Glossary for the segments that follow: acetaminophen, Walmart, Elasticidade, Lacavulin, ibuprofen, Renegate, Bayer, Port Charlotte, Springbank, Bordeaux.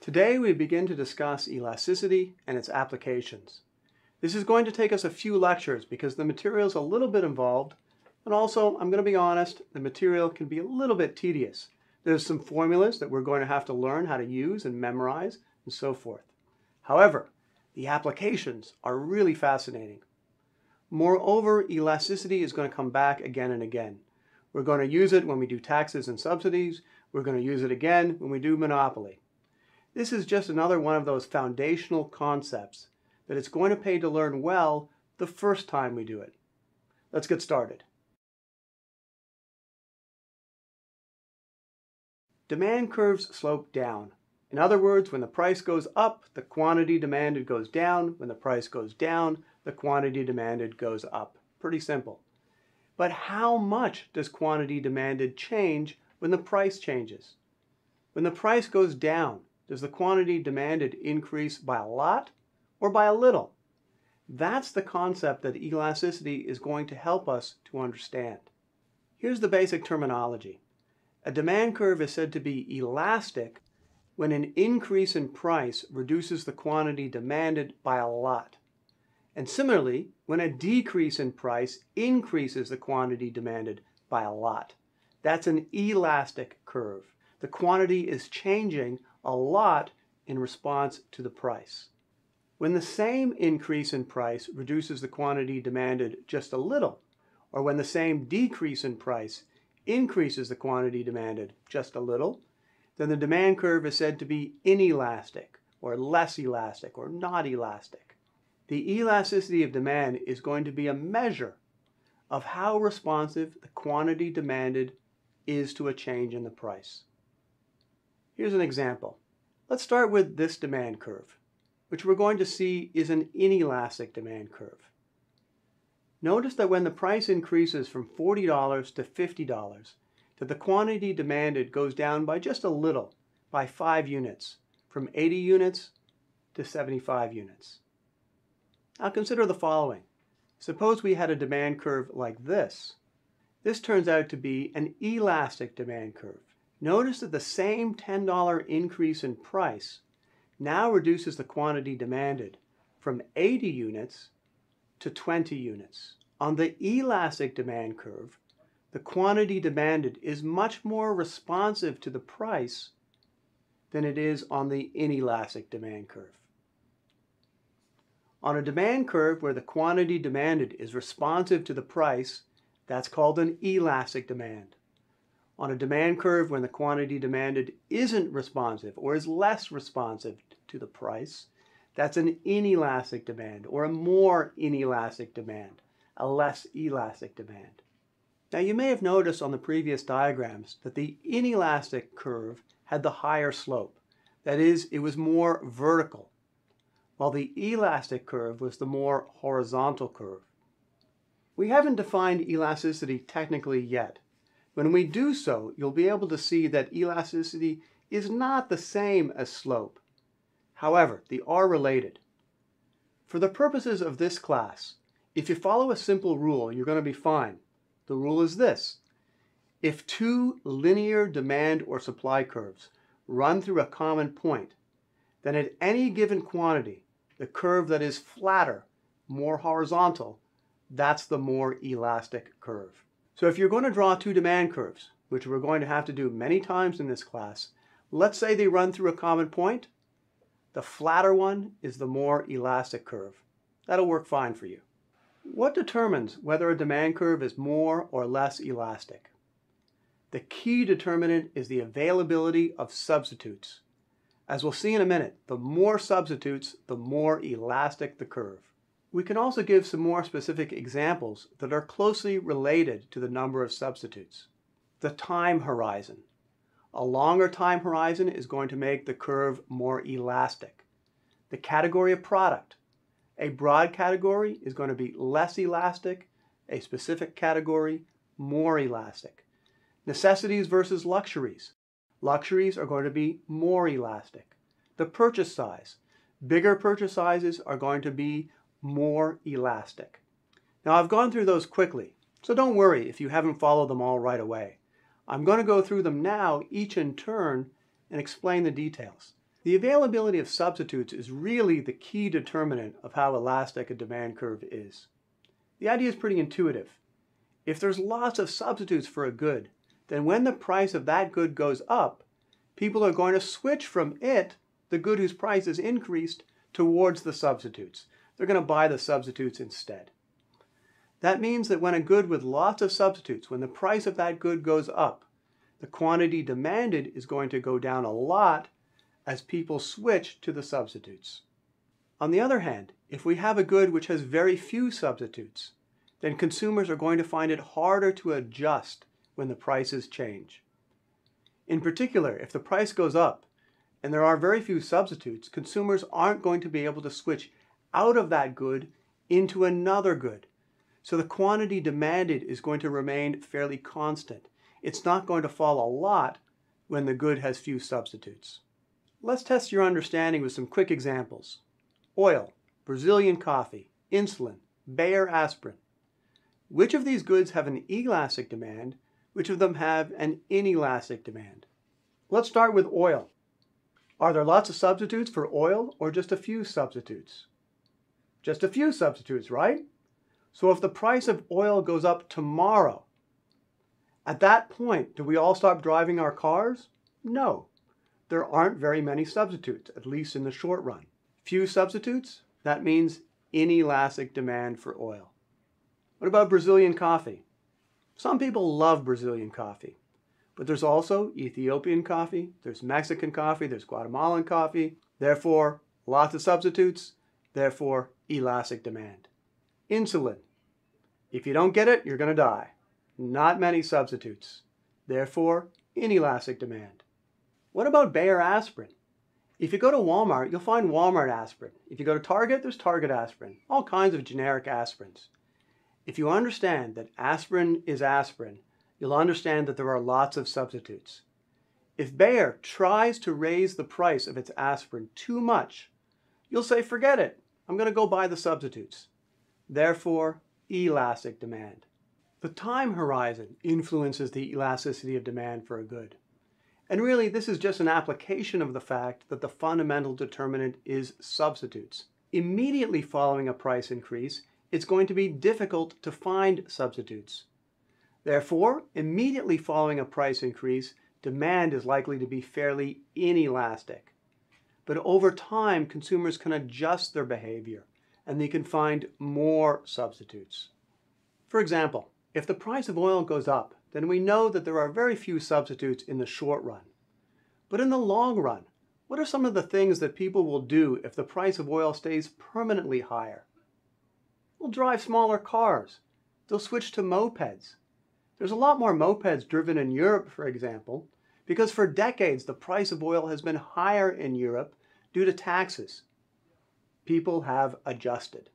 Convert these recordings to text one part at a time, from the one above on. Today we begin to discuss elasticity and its applications. This is going to take us a few lectures because the material is a little bit involved, and also, I'm going to be honest, the material can be a little bit tedious. There's some formulas that we're going to have to learn how to use and memorize and so forth. However, the applications are really fascinating. Moreover, elasticity is going to come back again and again. We're going to use it when we do taxes and subsidies. We're going to use it again when we do monopoly. This is just another one of those foundational concepts that it's going to pay to learn well the first time we do it. Let's get started. Demand curves slope down. In other words, when the price goes up, the quantity demanded goes down. When the price goes down, the quantity demanded goes up. Pretty simple. But how much does quantity demanded change when the price changes? When the price goes down, does the quantity demanded increase by a lot or by a little? That's the concept that elasticity is going to help us to understand. Here's the basic terminology. A demand curve is said to be elastic when an increase in price reduces the quantity demanded by a lot. And similarly, when a decrease in price increases the quantity demanded by a lot. That's an elastic curve. The quantity is changing a lot in response to the price. When the same increase in price reduces the quantity demanded just a little, or when the same decrease in price increases the quantity demanded just a little, then the demand curve is said to be inelastic, or less elastic, or not elastic. The elasticity of demand is going to be a measure of how responsive the quantity demanded is to a change in the price. Here's an example. Let's start with this demand curve, which we're going to see is an inelastic demand curve. Notice that when the price increases from $40 to $50, that the quantity demanded goes down by just a little, by 5 units, from 80 units to 75 units. Now consider the following. Suppose we had a demand curve like this. This turns out to be an elastic demand curve. Notice that the same $10 increase in price now reduces the quantity demanded from 80 units to 20 units. On the elastic demand curve, the quantity demanded is much more responsive to the price than it is on the inelastic demand curve. On a demand curve where the quantity demanded is responsive to the price, that's called an elastic demand. On a demand curve when the quantity demanded isn't responsive or is less responsive to the price, that's an inelastic demand or a more inelastic demand, a less elastic demand. Now you may have noticed on the previous diagrams that the inelastic curve had the higher slope. That is, it was more vertical, while the elastic curve was the more horizontal curve. We haven't defined elasticity technically yet. When we do so, you'll be able to see that elasticity is not the same as slope. However, they are related. For the purposes of this class, if you follow a simple rule, you're going to be fine. The rule is this. If two linear demand or supply curves run through a common point, then at any given quantity, the curve that is flatter, more horizontal, that's the more elastic curve. So if you're going to draw two demand curves, which we're going to have to do many times in this class, let's say they run through a common point. The flatter one is the more elastic curve. That'll work fine for you. What determines whether a demand curve is more or less elastic? The key determinant is the availability of substitutes. As we'll see in a minute, the more substitutes, the more elastic the curve. We can also give some more specific examples that are closely related to the number of substitutes. The time horizon. A longer time horizon is going to make the curve more elastic. The category of product. A broad category is going to be less elastic, a specific category more elastic. Necessities versus luxuries. Luxuries are going to be more elastic. The purchase size. Bigger purchase sizes are going to be more elastic. Now I've gone through those quickly, so don't worry if you haven't followed them all right away. I'm going to go through them now, each in turn, and explain the details. The availability of substitutes is really the key determinant of how elastic a demand curve is. The idea is pretty intuitive. If there's lots of substitutes for a good, then when the price of that good goes up, people are going to switch from it, the good whose price is increased, towards the substitutes. They're going to buy the substitutes instead. That means that when a good with lots of substitutes, when the price of that good goes up, the quantity demanded is going to go down a lot as people switch to the substitutes. On the other hand, if we have a good which has very few substitutes, then consumers are going to find it harder to adjust when the prices change. In particular, if the price goes up and there are very few substitutes, consumers aren't going to be able to switch out of that good into another good. So the quantity demanded is going to remain fairly constant. It's not going to fall a lot when the good has few substitutes. Let's test your understanding with some quick examples. Oil, Brazilian coffee, insulin, Bayer aspirin. Which of these goods have an elastic demand? Which of them have an inelastic demand? Let's start with oil. Are there lots of substitutes for oil or just a few substitutes? Just a few substitutes, right? So if the price of oil goes up tomorrow, at that point, do we all stop driving our cars? No. There aren't very many substitutes, at least in the short run. Few substitutes? That means inelastic demand for oil. What about Brazilian coffee? Some people love Brazilian coffee, but there's also Ethiopian coffee, there's Mexican coffee, there's Guatemalan coffee. Therefore, lots of substitutes, therefore elastic demand. Insulin. If you don't get it, you're going to die. Not many substitutes, therefore inelastic demand. What about Bayer aspirin? If you go to Walmart, you'll find Walmart aspirin. If you go to Target, there's Target aspirin. All kinds of generic aspirins. If you understand that aspirin is aspirin, you'll understand that there are lots of substitutes. If Bayer tries to raise the price of its aspirin too much, you'll say, forget it. I'm going to go buy the substitutes. Therefore, elastic demand. The time horizon influences the elasticity of demand for a good. And really, this is just an application of the fact that the fundamental determinant is substitutes. Immediately following a price increase, it's going to be difficult to find substitutes. Therefore, immediately following a price increase, demand is likely to be fairly inelastic. But over time, consumers can adjust their behavior, and they can find more substitutes. For example, if the price of oil goes up, then we know that there are very few substitutes in the short run. But in the long run, what are some of the things that people will do if the price of oil stays permanently higher? They'll drive smaller cars. They'll switch to mopeds. There's a lot more mopeds driven in Europe, for example, because for decades the price of oil has been higher in Europe due to taxes. People have adjusted.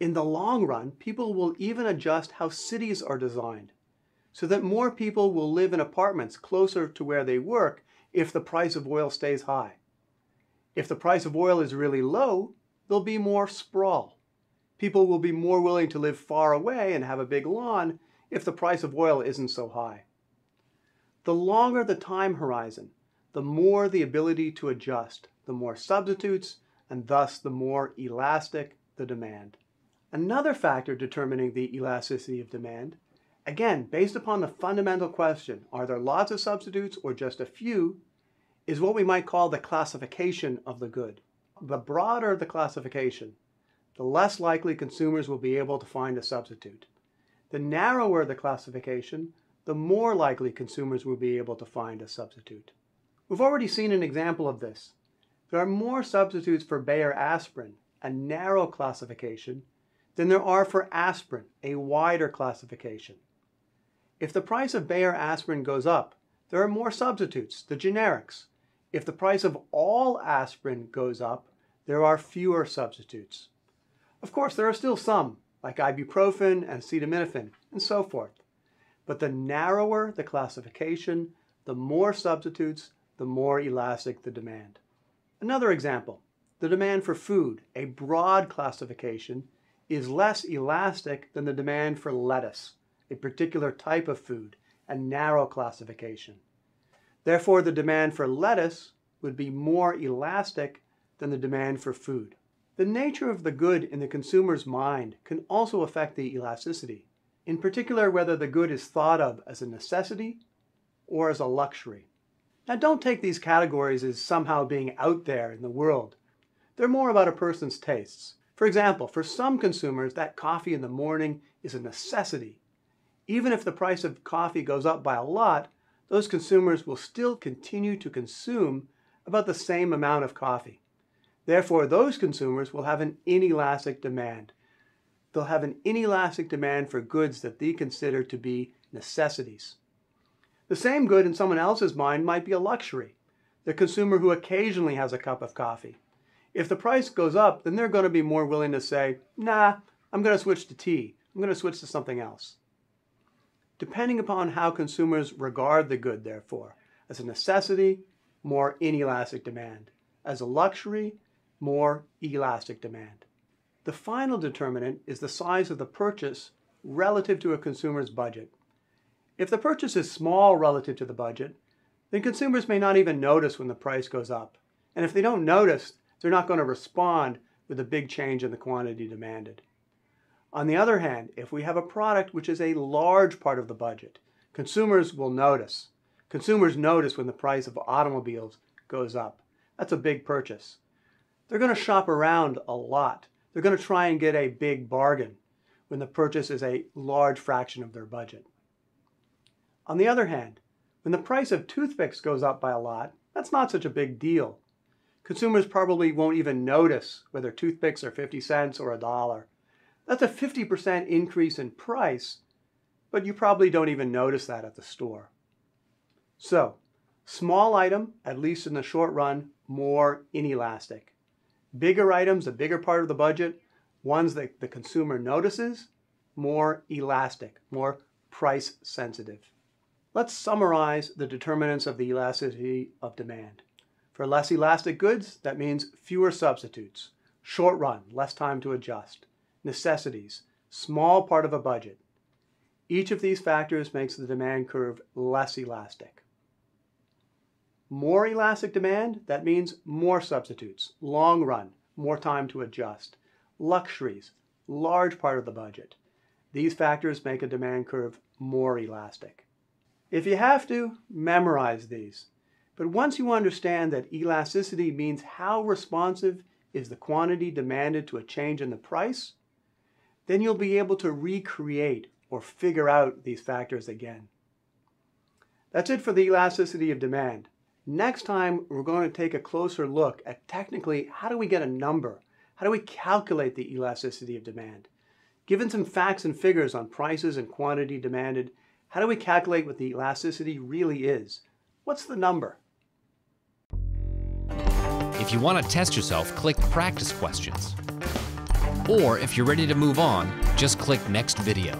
In the long run, people will even adjust how cities are designed, so that more people will live in apartments closer to where they work if the price of oil stays high. If the price of oil is really low, there'll be more sprawl. People will be more willing to live far away and have a big lawn if the price of oil isn't so high. The longer the time horizon, the more the ability to adjust, the more substitutes, and thus the more elastic the demand. Another factor determining the elasticity of demand, again, based upon the fundamental question, are there lots of substitutes or just a few, is what we might call the classification of the good. The broader the classification, the less likely consumers will be able to find a substitute. The narrower the classification, the more likely consumers will be able to find a substitute. We've already seen an example of this. There are more substitutes for Bayer aspirin, a narrow classification, than there are for aspirin, a wider classification. If the price of Bayer aspirin goes up, there are more substitutes, the generics. If the price of all aspirin goes up, there are fewer substitutes. Of course, there are still some, like ibuprofen and acetaminophen, and so forth. But the narrower the classification, the more substitutes, the more elastic the demand. Another example, the demand for food, a broad classification, is less elastic than the demand for lettuce, a particular type of food, a narrow classification. Therefore, the demand for lettuce, would be more elastic than the demand for food. The nature of the good in the consumer's mind can also affect the elasticity, in particular whether the good is thought of as a necessity or as a luxury. Now, don't take these categories as somehow being out there in the world. They're more about a person's tastes. For example, for some consumers, that coffee in the morning is a necessity. Even if the price of coffee goes up by a lot, those consumers will still continue to consume about the same amount of coffee. Therefore, those consumers will have an inelastic demand. They'll have an inelastic demand for goods that they consider to be necessities. The same good in someone else's mind might be a luxury, the consumer who occasionally has a cup of coffee. If the price goes up, then they're going to be more willing to say, nah, I'm going to switch to tea. I'm going to switch to something else. Depending upon how consumers regard the good, therefore, as a necessity, more inelastic demand. As a luxury, more elastic demand. The final determinant is the size of the purchase relative to a consumer's budget. If the purchase is small relative to the budget, then consumers may not even notice when the price goes up. And if they don't notice, they're not going to respond with a big change in the quantity demanded. On the other hand, if we have a product which is a large part of the budget, consumers will notice. Consumers notice when the price of automobiles goes up. That's a big purchase. They're going to shop around a lot. They're going to try and get a big bargain when the purchase is a large fraction of their budget. On the other hand, when the price of toothpicks goes up by a lot, that's not such a big deal. Consumers probably won't even notice whether toothpicks are 50 cents or a dollar. That's a 50% increase in price, but you probably don't even notice that at the store. So, small item, at least in the short run, more inelastic. Bigger items, a bigger part of the budget, ones that the consumer notices, more elastic, more price sensitive. Let's summarize the determinants of the elasticity of demand. For less elastic goods, that means fewer substitutes. Short run, less time to adjust. Necessities, small part of a budget. Each of these factors makes the demand curve less elastic. More elastic demand, that means more substitutes. Long run, more time to adjust. Luxuries, large part of the budget. These factors make a demand curve more elastic. If you have to, memorize these. But once you understand that elasticity means how responsive is the quantity demanded to a change in the price, then you'll be able to recreate or figure out these factors again. That's it for the elasticity of demand. Next time, we're going to take a closer look at technically how do we get a number? How do we calculate the elasticity of demand? Given some facts and figures on prices and quantity demanded, how do we calculate what the elasticity really is? What's the number? If you want to test yourself, click Practice Questions. Or if you're ready to move on, just click Next Video.